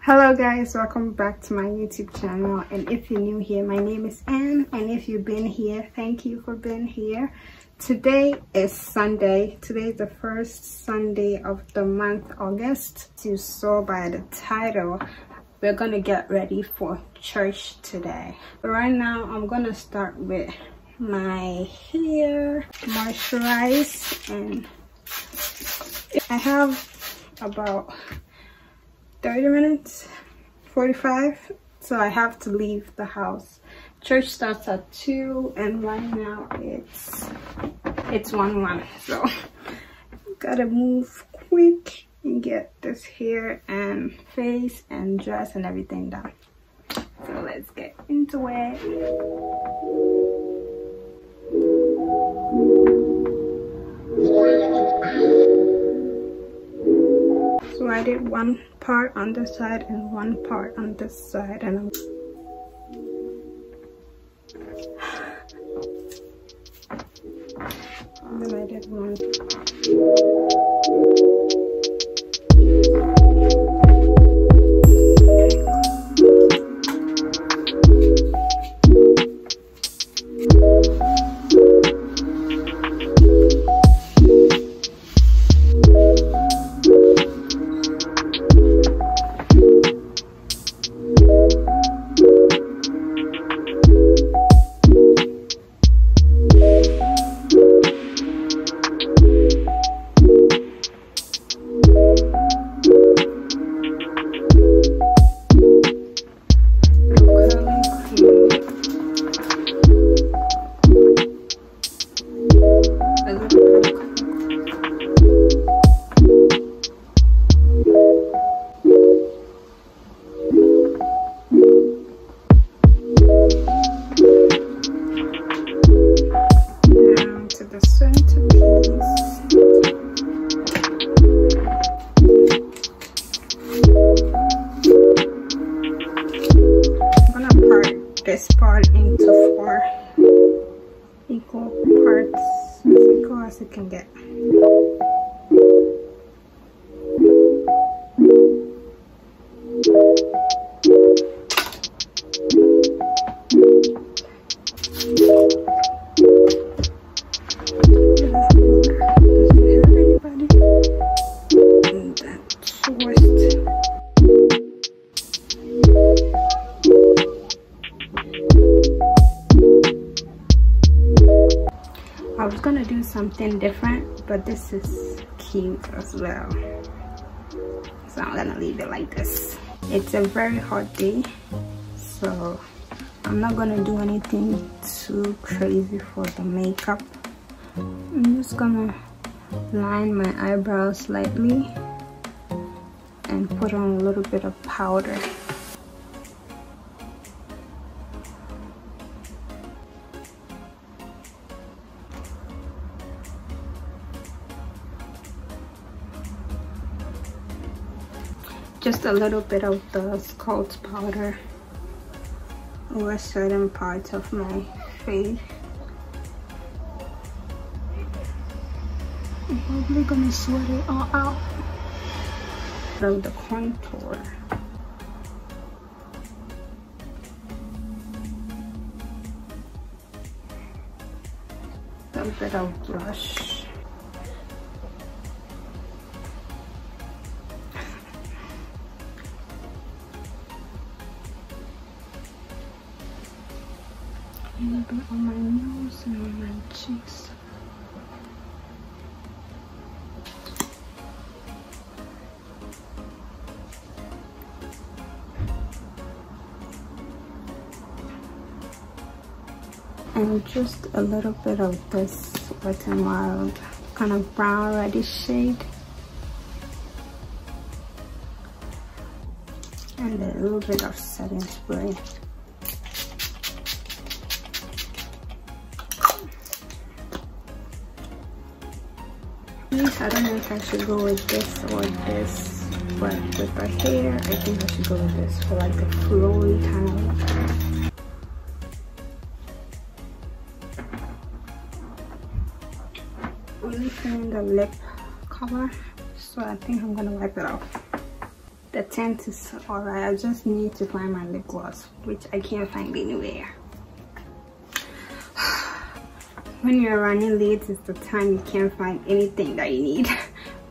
Hello guys, welcome back to my YouTube channel, and if you're new here, my name is Anne, and if you've been here, thank you for being here. Today is Sunday. Today is the first Sunday of the month August. As you saw by the title, we're gonna get ready for church today. But right now I'm gonna start with my hair moisturize, and I have about 30 minutes, 45, so I have to leave the house. Church starts at 2 and right now it's 1:01, so gotta move quick and get this hair and face and dress and everything done. So let's get into it. So I did one part on this side and one part on this side, and I'm then I did one. This part into 4 equal parts, as equal as it can get. I was gonna do something different, but this is cute as well, so I'm gonna leave it like this. It's a very hot day, so I'm not gonna do anything too crazy for the makeup. I'm just gonna line my eyebrows slightly and put on a little bit of powder. Just a little bit of the sculpt powder over certain parts of my face. I'm probably gonna sweat it all out. From the contour. A little bit of blush. A little bit on my nose and on my cheeks. And just a little bit of this Wet n Wild kind of brown reddish shade. And a little bit of setting spray. I don't know if I should go with this or this, but with the hair, I think I should go with this for like a flowy kind of look. only thing that left color, so I think I'm gonna wipe it off. The tint is alright, I just need to find my lip gloss, which I can't find anywhere. When you're running late, it's the time you can't find anything that you need.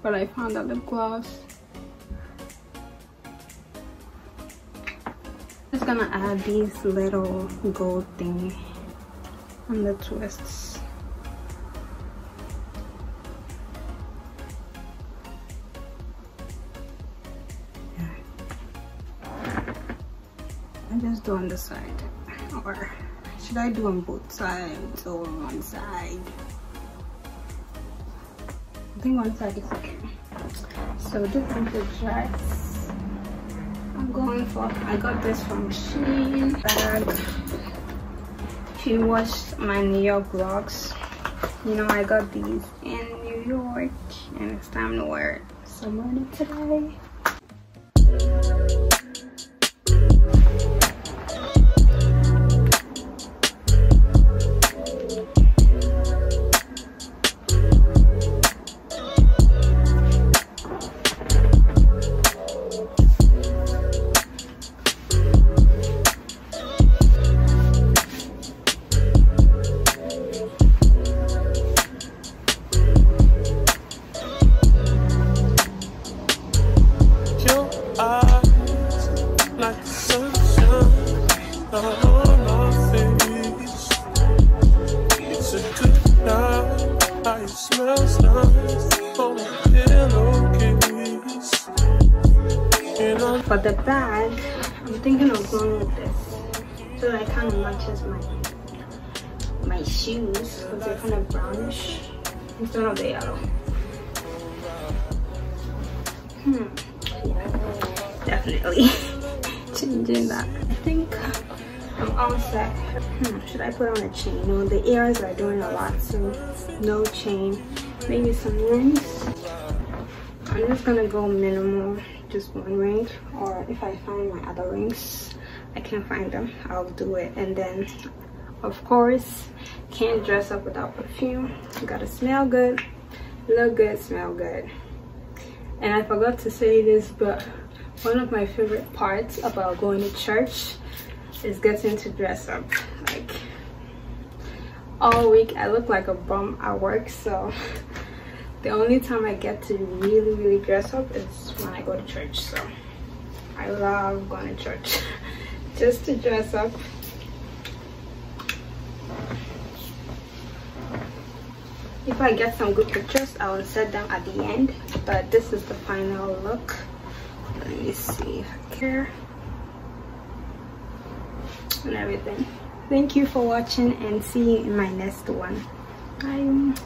But I found the lip gloss. Just gonna add this little gold thing on the twists. I just do on the side, or should I do on both sides or one side? I think one side is okay. So this is the dress I'm going for. I got this from Shein bag. She watched my New York vlogs. You know I got these in New York and it's time to wear it somewhere today. For the bag, I'm thinking of going with this so that it kind of matches my shoes because they're kind of brownish instead of the yellow. Yeah, definitely changing that. I think I'm all set. Should I put on a chain? No, the ears are doing a lot, so no chain. Maybe some rings. I'm just gonna go minimal. Just one ring, or if I find my other rings, I can't find them, I'll do it. And then of course, can't dress up without perfume. You gotta smell good, look good, smell good. And I forgot to say this, but one of my favorite parts about going to church is getting to dress up. Like all week I look like a bum at work, so the only time I get to really dress up is when I go to church. So I love going to church just to dress up. If I get some good pictures, I will set them at the end, but this is the final look. Let me see if I care and everything. Thank you for watching and see you in my next one. Bye.